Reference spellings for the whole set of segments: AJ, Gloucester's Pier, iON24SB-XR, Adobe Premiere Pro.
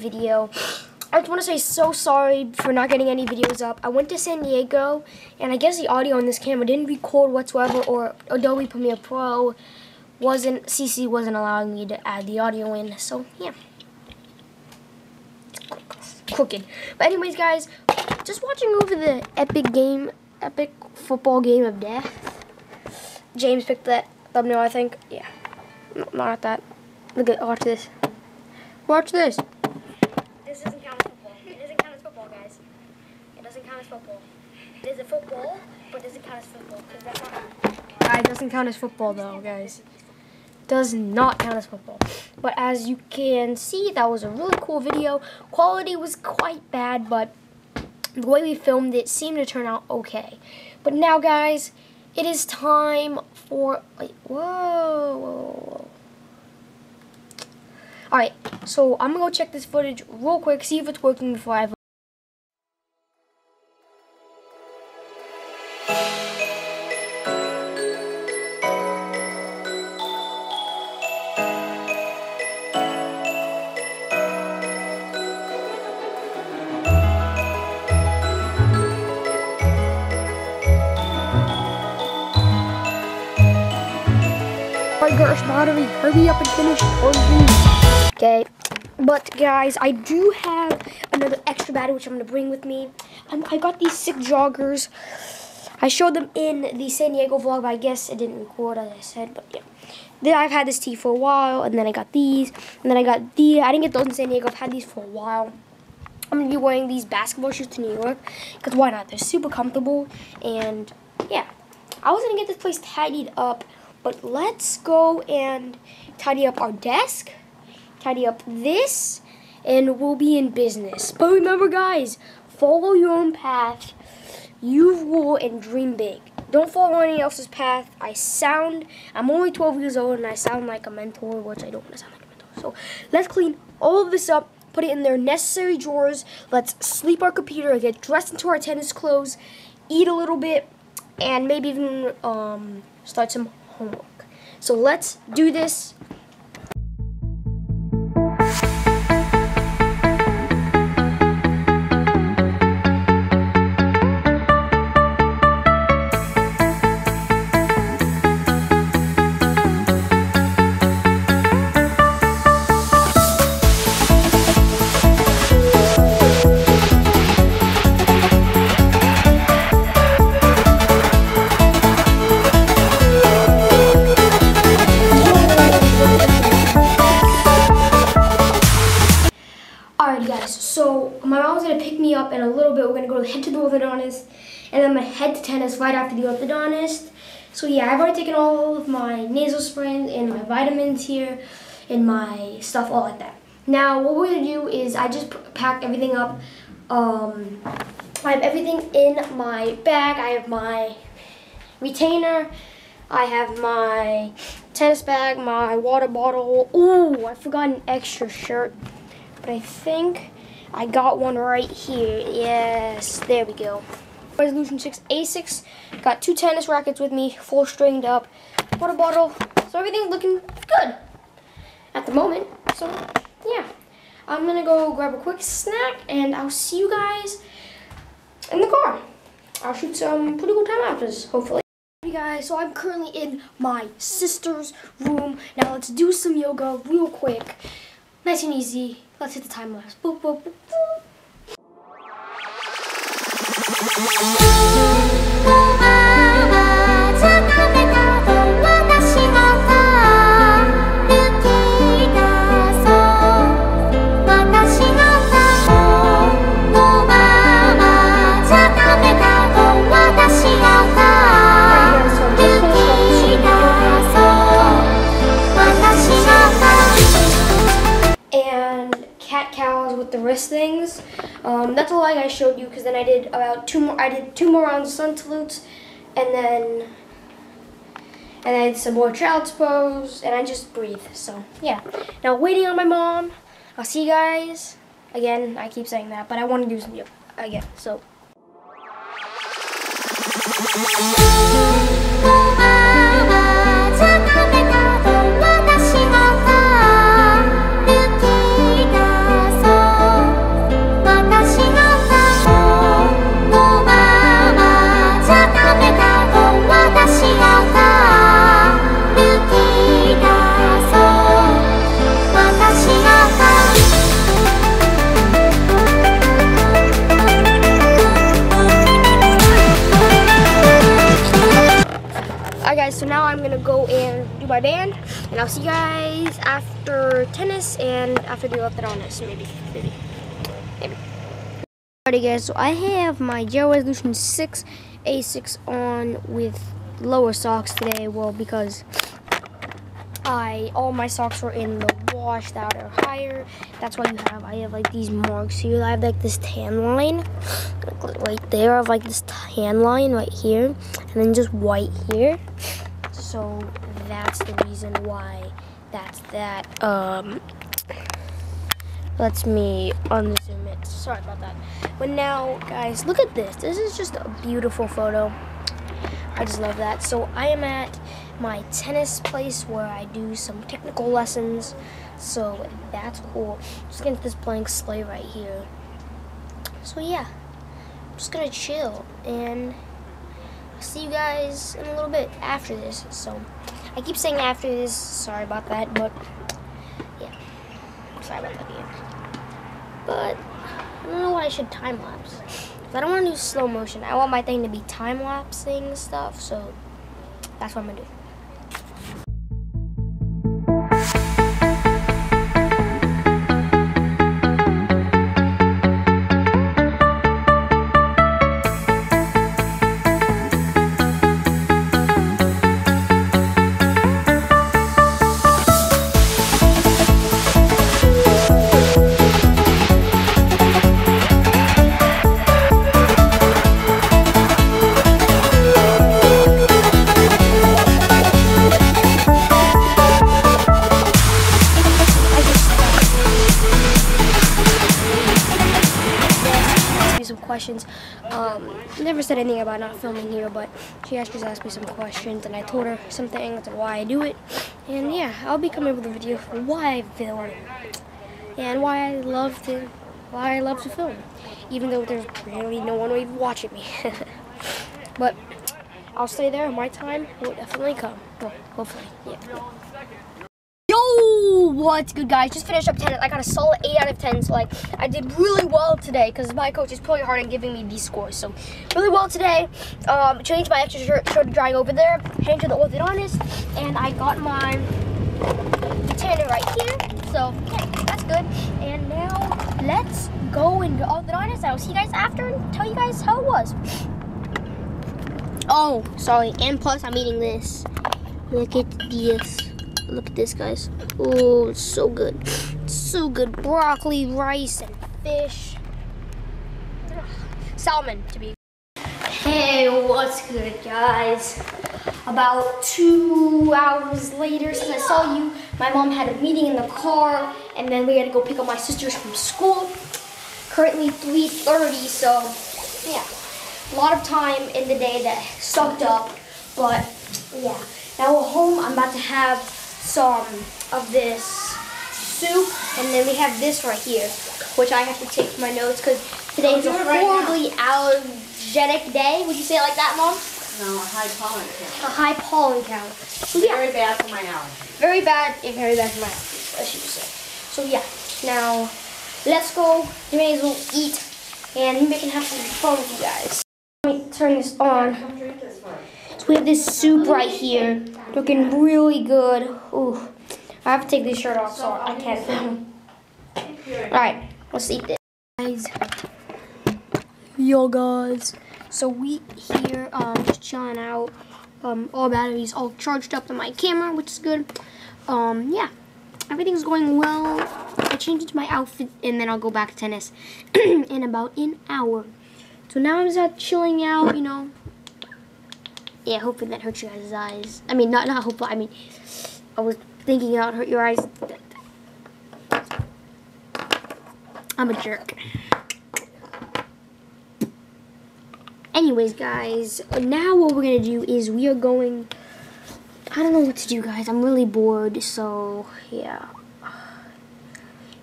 video. I want to say so sorry for not getting any videos up. I went to San Diego, and I guess the audio on this camera didn't record whatsoever, or Adobe Premiere Pro CC wasn't allowing me to add the audio in, so yeah. Crooked. But anyways, guys, just watching over the epic football game of death. James picked that thumbnail, I think. Yeah. No, not that. Look at, watch this. Watch this. This doesn't count as football. It doesn't count as football, guys. It doesn't count as football. It is a football, but it doesn't count as football. That's not... Guys, it doesn't count as football, though, guys. Does not count as football. But as you can see, that was a really cool video. Quality was quite bad, but the way we filmed it seemed to turn out okay. But now, guys, it is time for... Wait, whoa. Alright, so I'm going to go check this footage real quick, see if it's working before I... Battery, hurry up and finish or lose. Okay, but guys, I do have another extra battery which I'm gonna bring with me. I got these sick joggers. I showed them in the San Diego vlog, but I guess it didn't record, as I said. But yeah, then I've had this tee for a while, and then I got these, and then I got the. I didn't get those in San Diego. I've had these for a while. I'm gonna be wearing these basketball shoes to New York because why not? They're super comfortable, and yeah, I was gonna get this place tidied up. But let's go and tidy up our desk, tidy up this, and we'll be in business. But remember, guys, follow your own path. You rule and dream big. Don't follow anyone else's path. I'm only 12 years old, and I sound like a mentor, which I don't want to sound like a mentor. So let's clean all of this up, put it in their necessary drawers. Let's sleep our computer, get dressed into our tennis clothes, eat a little bit, and maybe even start some homework. So let's do this. In a little bit, we're gonna go head to the orthodontist, and then I'm gonna head to tennis right after the orthodontist. So yeah, I've already taken all of my nasal sprays and my vitamins here, and my stuff, all like that. Now what we're gonna do is I just packed everything up. I have everything in my bag. I have my retainer. I have my tennis bag, my water bottle. Ooh, I forgot an extra shirt, but I think I got one right here. Yes, there we go. Resolution 6 A6. Got 2 tennis rackets with me, full stringed up. Water bottle. So everything's looking good at the moment. So yeah, I'm gonna go grab a quick snack, and I'll see you guys in the car. I'll shoot some pretty cool time lapses, hopefully. Hey guys, so I'm currently in my sister's room. Now let's do some yoga real quick. Nice and easy. Let's hit the time lapse. Boop, boop, boop, with the wrist things. That's all I showed you, because then I did about 2 more. I did 2 more rounds of sun salutes, and then I did some more child's pose, and I just breathed. So yeah. Now waiting on my mom. I'll see you guys again. I keep saying that, but I want to do some yoga again. So. my band, and I'll see you guys after tennis and after the electronics, maybe. Alrighty guys, so I have my Gel Resolution 6 A6 on with lower socks today, well, because all my socks were in the wash that are higher. That's why I have like these marks here. I have like this tan line right there. I have like this tan line right here, and then just white here. So that's the reason why that's that. Let me unzoom it. Sorry about that. But now, guys, look at this. This is just a beautiful photo. I just love that. So I am at my tennis place where I do some technical lessons. So that's cool. Just gonna get this blank slate right here. So yeah, I'm just gonna chill and I'll see you guys in a little bit after this. So I keep saying after this, sorry about that, but yeah, sorry about that again. But I don't know what I should time lapse. I don't want to do slow motion. I want my thing to be time lapsing stuff, so that's what I'm gonna do. Questions. Never said anything about not filming here, but she actually asked me some questions, and I told her something as to why I do it. And yeah, I'll be coming up with a video for why I film and why I love to film, even though there's barely no one even watching me. But I'll stay there. My time will definitely come. Well, hopefully, yeah. What's good, guys? Just finished up tennis. I got a solid 8 out of 10. So like, I did really well today because my coach is pretty hard on giving me these scores. So really well today. Changed my extra shirt to drying over there. Heading to the orthodontist, and I got my retainer right here. So yeah, that's good. And now let's go and go orthodontist. I will see you guys after and tell you guys how it was. Oh, sorry. And plus, I'm eating this. Look at this. Look at this, guys. Oh, it's so good. It's so good. Broccoli, rice, and fish. Ugh. Salmon, to be. Hey, what's good, guys? About 2 hours later since I saw you, my mom had a meeting in the car, and then we had to go pick up my sisters from school. Currently 3:30, so yeah. A lot of time in the day that sucked up, but yeah. Now we're home. I'm about to have some of this soup, and then we have this right here, which I have to take my notes because today is a horribly allergenic day. Would you say it like that, Mom? No, a high pollen count. A high pollen count. So, yeah. Very bad for my allergies. Very bad for my allergies, I should say. So yeah, now let's go. You may as well eat, and we can have some fun with you guys. Let me turn this on. So we have this soup right here. Looking really good. Ooh, I have to take this shirt off, so I can't film. Alright, let's eat this. Guys. Yo, guys. So we here, just chilling out. All batteries all charged up to my camera, which is good. Yeah, everything's going well. I changed into my outfit, and then I'll go back to tennis in about an hour. So now I'm just out chilling out, you know. Yeah, hopefully that hurts you guys' eyes. I mean, not hopefully. I mean, I was thinking that would hurt your eyes. I'm a jerk. Anyways, guys, now what we're going to do is we are going... I don't know what to do, guys. I'm really bored, so yeah.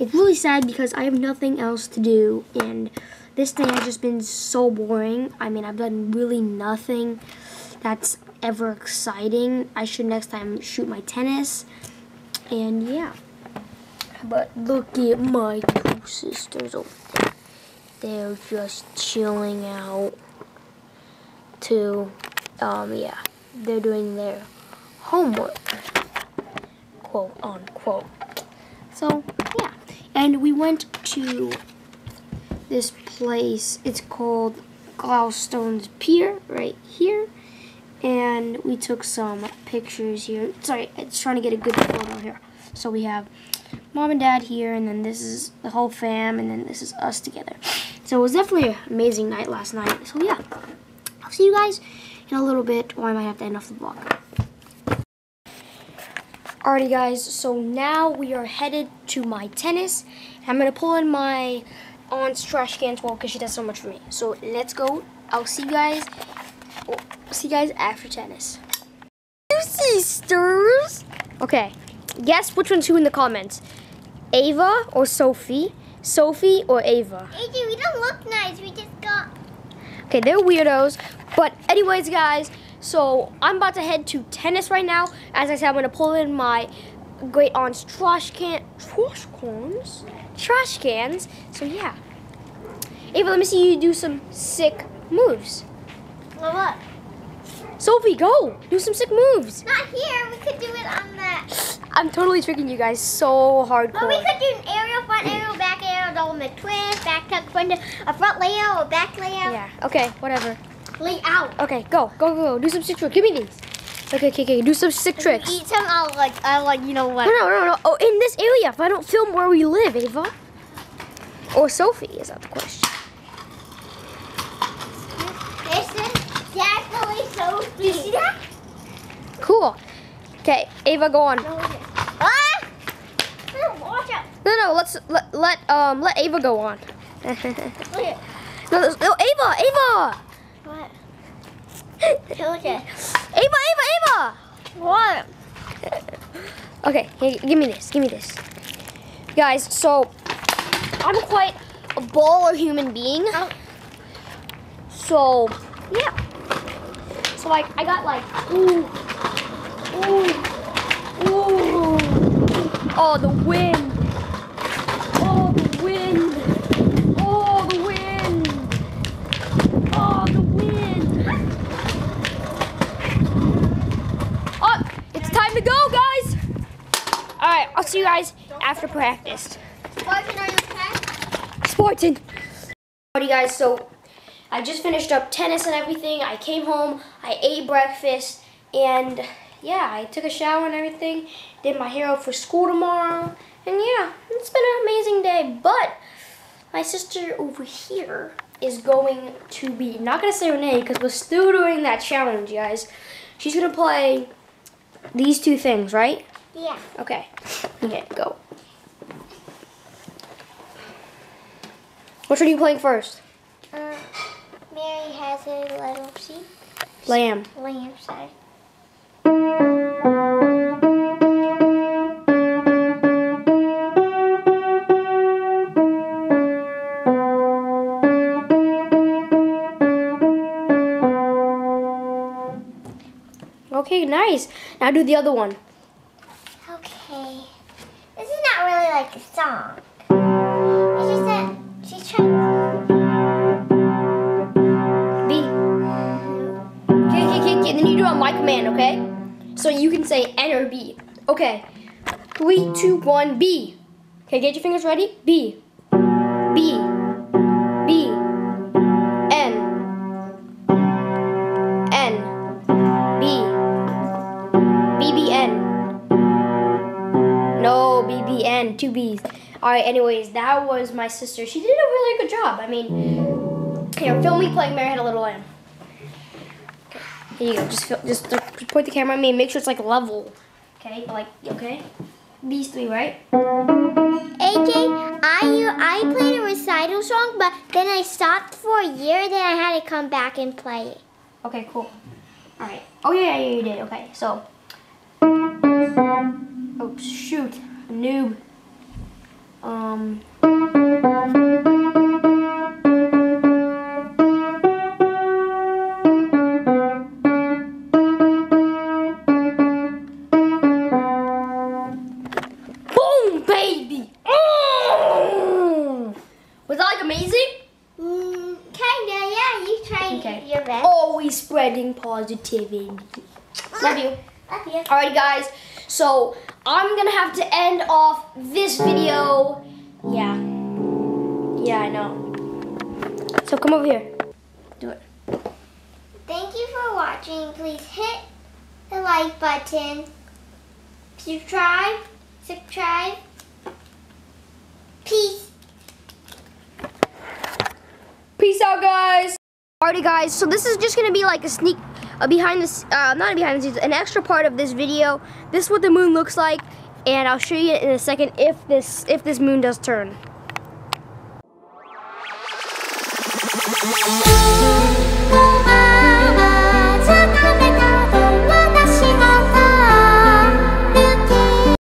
It's really sad because I have nothing else to do, and this thing has just been so boring. I mean, I've done really nothing that's ever exciting. I should next time shoot my tennis. And yeah. But look at my two sisters over there. They're just chilling out too. Yeah. They're doing their homework. quote unquote. So yeah, and we went to this place, it's called Gloucester's Pier right here, and we took some pictures here. Sorry, it's trying to get a good photo here. So we have mom and dad here, and then this is the whole fam, and then this is us together. So it was definitely an amazing night last night. So yeah, I'll see you guys in a little bit, or I might have to end off the vlog. Alrighty guys, so now we are headed to my tennis. I'm gonna pull in my aunt's trash can as well because she does so much for me. So let's go. I'll see you guys. Well, see you guys after tennis. You sisters. Okay, guess which one's who in the comments. Ava or Sophie? Sophie or Ava? AJ, we don't look nice. We just got. Okay, they're weirdos. But anyways, guys. So I'm about to head to tennis right now. As I said, I'm gonna pull in my great aunt's trash cans. So yeah. Ava, let me see you do some sick moves. Well, what? Sophie, go do some sick moves. Not here. We could do it on that. I'm totally tricking you guys so hardcore. Well, we could do an aerial, front aerial, back aerial, double mid twist, back tuck, front, a front layout, a back layout. Yeah. Okay. Whatever. Lay out. Okay, go. Do some sick tricks. Give me these. Okay. Do some sick tricks. Eat some. I'll like. You know what? No. Oh, in this area. If I don't film where we live, Ava. Or Sophie is out the question. This is definitely Sophie. You see that? Cool. Okay, Ava, go on. Ah! No, watch out. No. Let Ava go on. No, Ava. What? Okay. Ava! What? Okay, here, give me this. Guys, so I'm quite a baller human being. Oh. So, yeah. So like I got like ooh. Oh, the wind. To go, guys. All right, I'll see you guys after practice. Spartan, are you okay? Spartan. Alrighty, guys. So I just finished up tennis and everything. I came home. I ate breakfast, and yeah, I took a shower and everything. Did my hair up for school tomorrow, and yeah, it's been an amazing day. But my sister over here is going to be, not gonna say her name because we're still doing that challenge, guys. She's gonna play these two things, right? Yeah. Okay, go. Which one are you playing first? Mary has a little sheep. Lamb. Lamb, sorry. Okay, nice. Now do the other one. Okay. This is not really like a song. It's just that she's trying to... B. Okay. Then you do it on my command, okay? So you can say N or B. Okay. 3, 2, 1, B. Okay, get your fingers ready. B. B. B. N. N. BBN, 2 B's. Alright, anyways, that was my sister. She did a really good job. I mean, here, film me playing Mary Had a Little Lamb. Okay, here you go. Just point the camera at me and make sure it's like level. Okay, like, okay? These three, right? AJ, I played a recital song, but then I stopped for a year, then I had to come back and play it. Okay, cool. Alright. Oh, yeah, you did. Okay, so. Oh, shoot. Noob. Boom, baby. Oh! Was that like amazing? Kinda, yeah. You tried your best. Always spreading positivity. Love you. Love you. Alright, guys. So I'm gonna have to end off this video. Yeah, I know. So come over here. Do it. Thank you for watching. Please hit the like button. Subscribe. Peace. Peace out, guys. Alrighty, guys. So this is just gonna be like a sneak, an extra part of this video. This is what the moon looks like, and I'll show you in a second if this moon does turn.